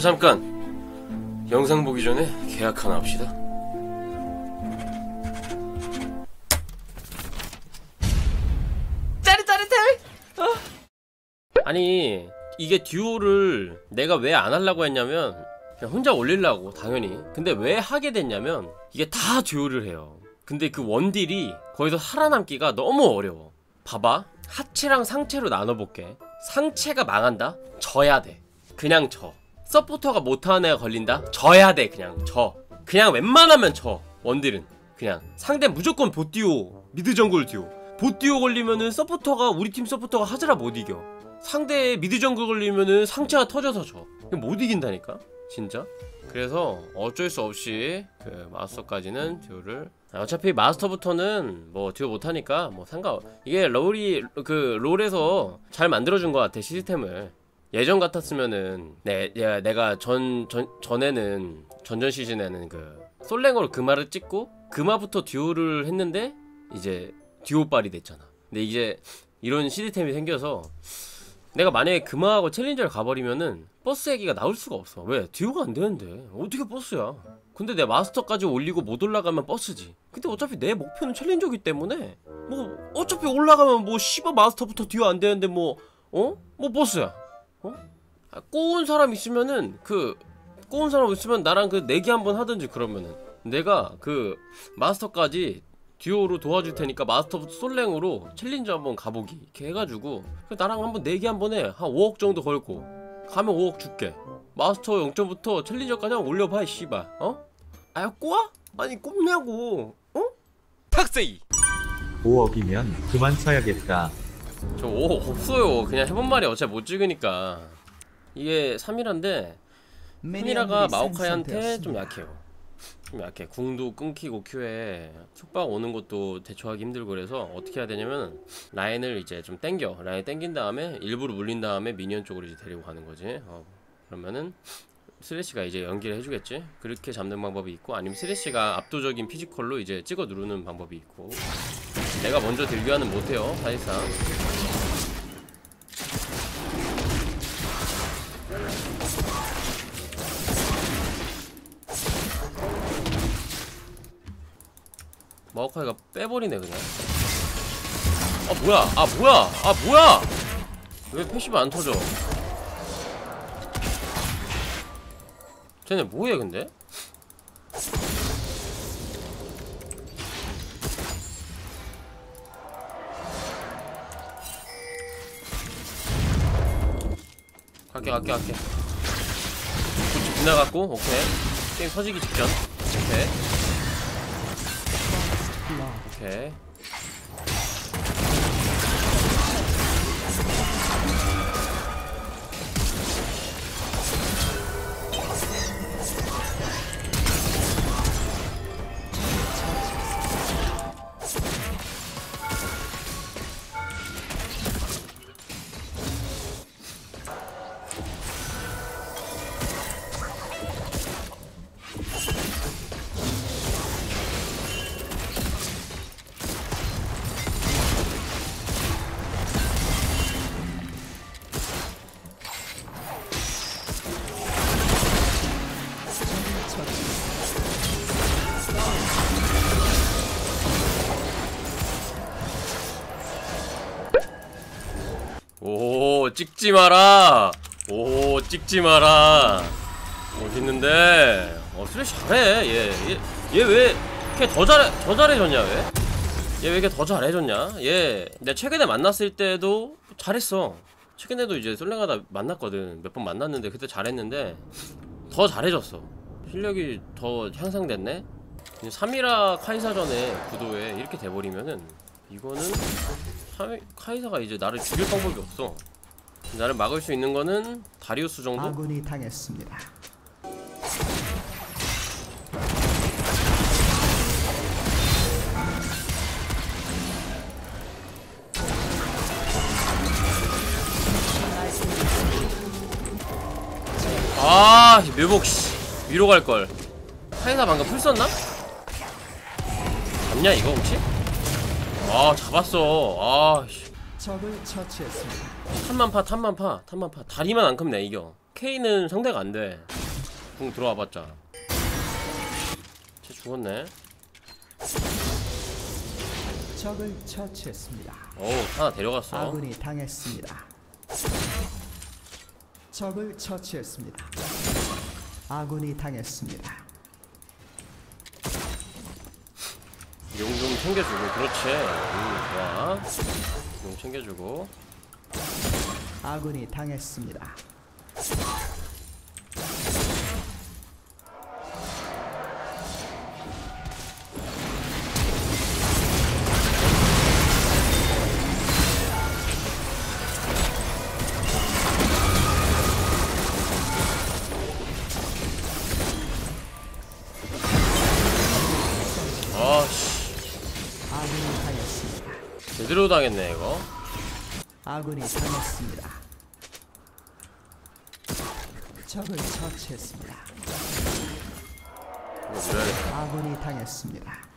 잠깐. 영상 보기 전에 계약 하나 합시다. 짜릿짜릿해. 아니 이게 듀오를 내가 왜 안 하려고 했냐면 그냥 혼자 올리려고 당연히. 근데 왜 하게 됐냐면 이게 다 듀오를 해요. 근데 그 원딜이 거기서 살아남기가 너무 어려워. 봐봐, 하체랑 상체로 나눠볼게. 상체가 망한다? 져야 돼. 그냥 져. 서포터가 못하는 애가 걸린다? 져야 돼. 그냥 져. 그냥 웬만하면 져. 원딜은 그냥 상대 무조건 보듀오, 미드 정글 듀오. 보듀오 걸리면은 서포터가, 우리 팀 서포터가 하즈라 못 이겨. 상대 미드 정글 걸리면은 상체가 터져서 져. 못 이긴다니까 진짜. 그래서 어쩔 수 없이 그 마스터까지는 듀오를, 어차피 마스터부터는 뭐 듀오 못하니까 뭐 상관. 이게 롤이 그 롤에서 잘 만들어준 것 같아, 시스템을. 예전 같았으면은 내가 전에는 전전 시즌에는 그 솔랭으로 금화를 찍고 금화부터 듀오를 했는데 이제 듀오빨이 됐잖아. 근데 이제 이런 시스템이 생겨서 내가 만약에 금화하고 챌린저를 가버리면은 버스 얘기가 나올 수가 없어. 왜? 듀오가 안 되는데 어떻게 버스야. 근데 내 마스터까지 올리고 못 올라가면 버스지. 근데 어차피 내 목표는 챌린저기 때문에 뭐 어차피 올라가면 뭐 씨발 마스터부터 듀오 안 되는데 뭐 뭐 버스야. 꼬운 사람 있으면은 꼬운 사람 있으면 나랑 내기 한번 하든지. 그러면은 내가 그 마스터까지 듀오로 도와줄 테니까 마스터부터 솔랭으로 챌린저 한번 가보기 이렇게 해가지고 나랑 한번 내기 한번 해. 한 5억 정도 걸고 가면 5억 줄게. 마스터 0점부터 챌린저까지 한번 올려봐 이 씨발. 아야 꼬아? 아니 꼽냐고. 탁세이 5억이면 그만 쳐야겠다. 저 5억 없어요. 그냥 해본 말이 어차피 못 찍으니까. 이게 3이라인데 미니라가 마오카이한테 좀 약해요. 궁도 끊기고 큐에 촉박 오는 것도 대처하기 힘들고. 그래서 어떻게 해야 되냐면 라인을 이제 좀 땡겨. 라인 땡긴 다음에 일부러 물린 다음에 미니언 쪽으로 이제 데리고 가는 거지. 그러면은 스레시가 이제 연기를 해주겠지. 그렇게 잡는 방법이 있고, 아니면 스레시가 압도적인 피지컬로 이제 찍어 누르는 방법이 있고. 내가 먼저 딜교환은 못해요 사실상. 마오카이가 빼버리네 그냥. 뭐야 왜 패시브 안 터져. 쟤네 뭐해 근데. 갈게 지나갔고. 오케이, 게임 터지기 직전. 오케이. 찍지마라. 찍지마라. 멋있는데. 스레시 잘해. 얘 왜 이렇게 더 잘해졌냐 왜? 얘 왜 이렇게 더 잘해졌냐? 내가 최근에 만났을 때도 잘했어. 최근에도 이제 솔랭하다 만났거든. 몇 번 만났는데 그때 잘했는데 더 잘해졌어. 실력이 더 향상됐네. 3이라 카이사전에 구도에 이렇게 돼버리면은 이거는 카이사가 이제 나를 죽일 방법이 없어. 나를 막을 수 있는 거는 다리우스 정도? 아군이 당했습니다. 묘목 씨. 위로 갈 걸. 카이사 방금 풀 썼나? 잡냐 이거 혹시? 잡았어. 씨. 적을 처치했습니다. 탄만파 다리만 안 크면 내 이겨. K는 상대가 안 돼. 궁 들어와봤자. 쟤 죽었네. 적을 처치했습니다. 오, 하나 데려갔어. 아군이 당했습니다. 적을 처치했습니다. 아군이 당했습니다. 용 좀 챙겨주고, 그렇지. 좋아. 용 챙겨주고. 아군이 당했습니다. 제대로 당했네 이거. 아군이 당했습니다. 적을 처치했습니다. 아군이 당했습니다.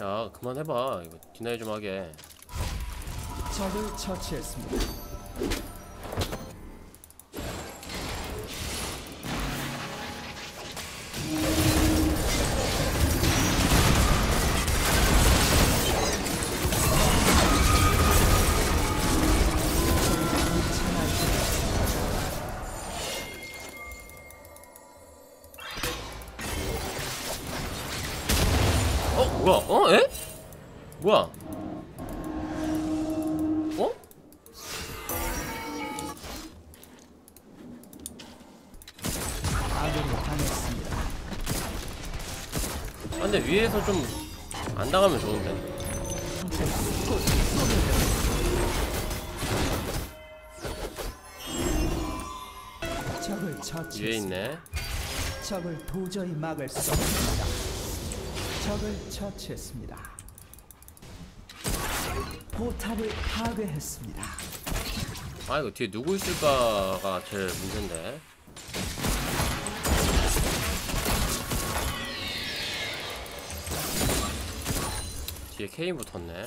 야, 그만해봐. 이거 디나이 좀 하게. 적을 처치했습니다. 뭐야? 어? 에? 뭐야? 어? 아, 근데 위에서 좀 안 당하면 좋은데. 위에 있네. 적을 도저히 막을 수 없습니다. 적을 처치했습니다. 포탑을 파괴했습니다. 아, 이거 뒤에 누구 있을까가 제일 문제인데. 뒤에 케인 붙었네.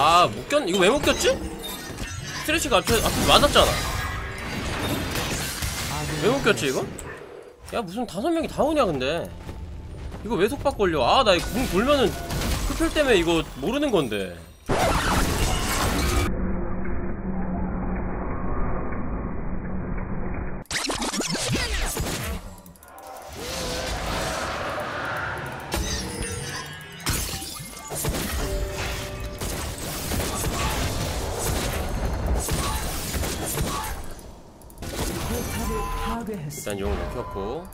아, 묶였.. 이거 왜 묶였지? 스트레치가 앞에 맞았잖아. 왜 묶였지 이거? 야, 무슨 5명이 다 오냐 근데. 이거 왜 속박 걸려? 아, 나 이거 궁 돌면은 흡혈 때문에 이거 모르는 건데. 일단 용을 켰고.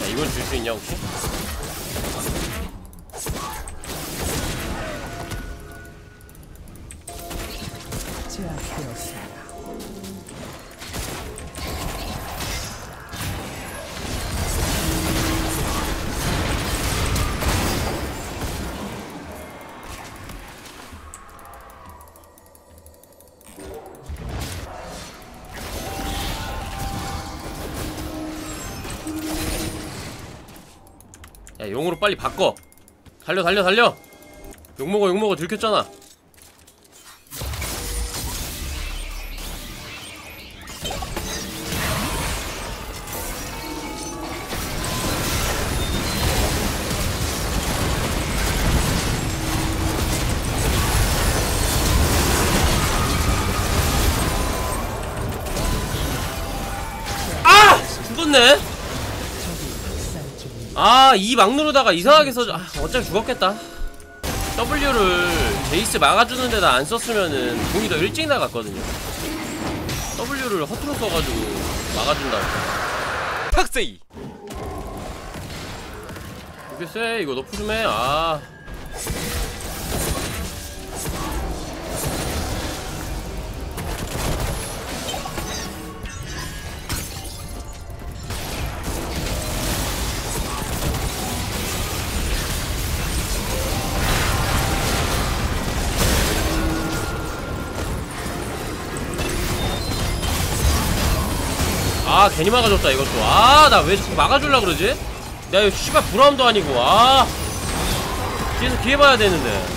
자, 이걸 줄 수 있냐 혹시? 제압되었습니다. 야, 용으로 빨리 바꿔. 달려 달려 달려. 욕먹어 욕먹어. 들켰잖아. 죽었네. 아, 이 막 누르다가 이상하게 써져. 아, 어차피 죽었겠다. W를 제이스 막아주는 데다 안 썼으면은 공이 더 일찍 나갔거든요. W를 허투루 써가지고 막아준다고. 탁세이! 이게 쎄, 이거 너프 좀 해. 아. 아, 괜히 막아줬다, 이것도. 아, 나 왜 자꾸 막아주려고 그러지? 내가 이거 씨발 브라운도 아니고, 아. 뒤에서 기회 봐야 되는데.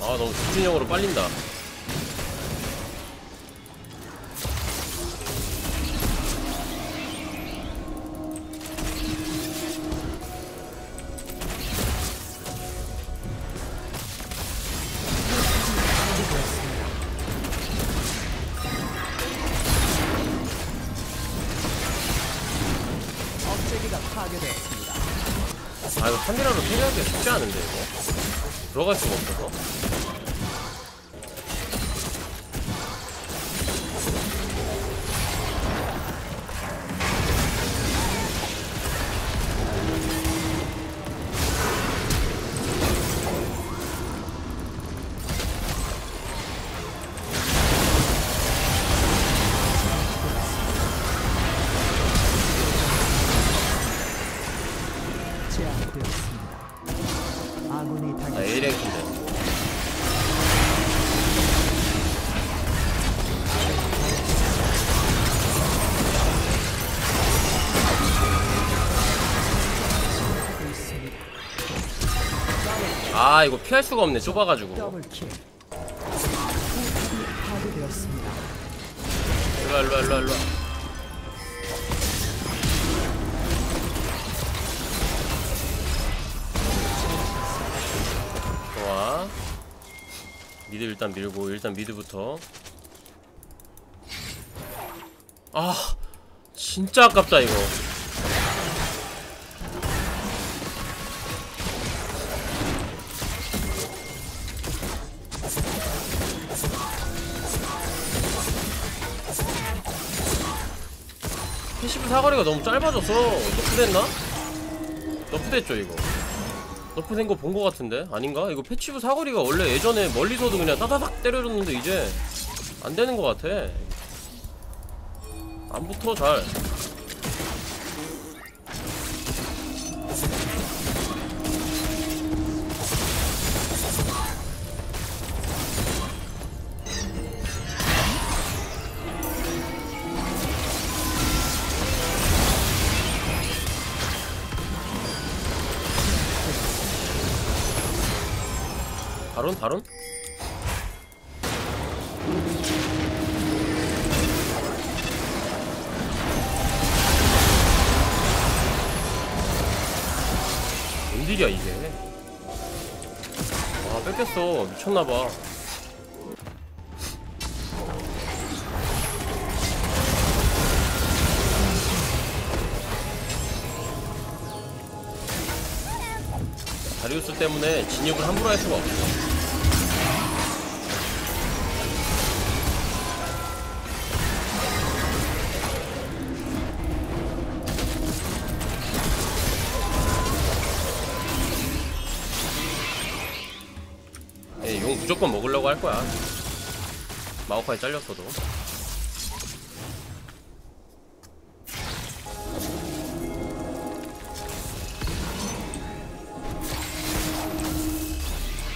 아, 너무 집중력으로 빨린다. 아, 이거 카메라로 처리하기가 쉽지 않은데, 이거? 들어갈 수가 없어서. 아, A랭크인데 아, 이거 피할 수가 없네, 좁아가지고. 일로와, 일로와, 일로와, 일로와. 좋아. 미드 일단 밀고, 일단 미드부터. 아, 진짜 아깝다, 이거. 패시브 사거리가 너무 짧아져서 너프됐나? 너프됐죠, 이거. 너프된 거 본 거 같은데? 아닌가? 이거 패시브 사거리가 원래 예전에 멀리서도 그냥 따다닥 때려줬는데 이제 안 되는 거 같아. 안 붙어, 잘. 바론? 바론? 뭔 일이야 이게? 아, 뺏겼어. 미쳤나봐. 다리우스 때문에 진입을 함부로 할 수가 없어. 무조건 먹으려고 할 거야. 마오카이 잘렸어도.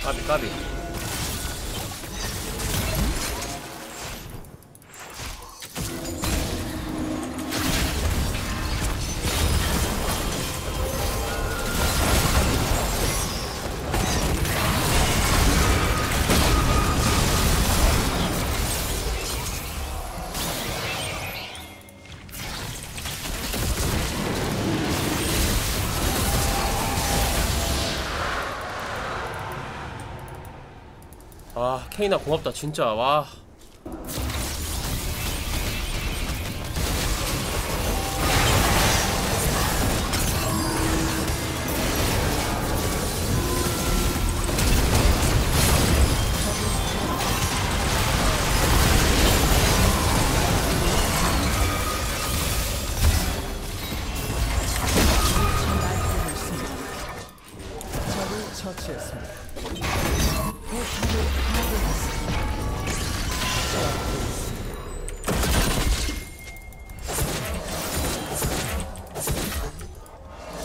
까비 까비. 아, 케이나 고맙다 진짜. 와,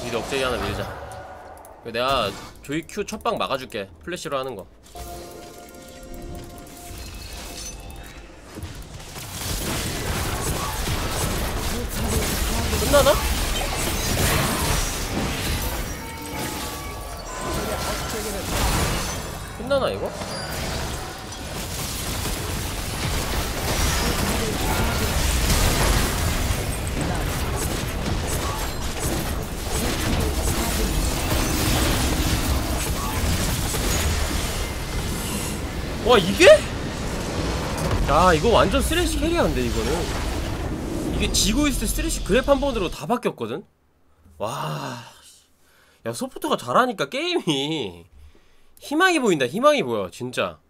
미드 억제기 하나 밀자. 내가 조이 Q 첫방 막아줄게. 플래시로 하는거 끝나나? 끝나나 이거? 와 이게? 야 이거 완전 쓰레쉬 캐리한데 이거는. 이게 지고 있을 때 쓰레쉬 그랩 한 번으로 다 바뀌었거든? 와... 야 소프트가 잘하니까 게임이 희망이 보인다. 희망이 보여 진짜.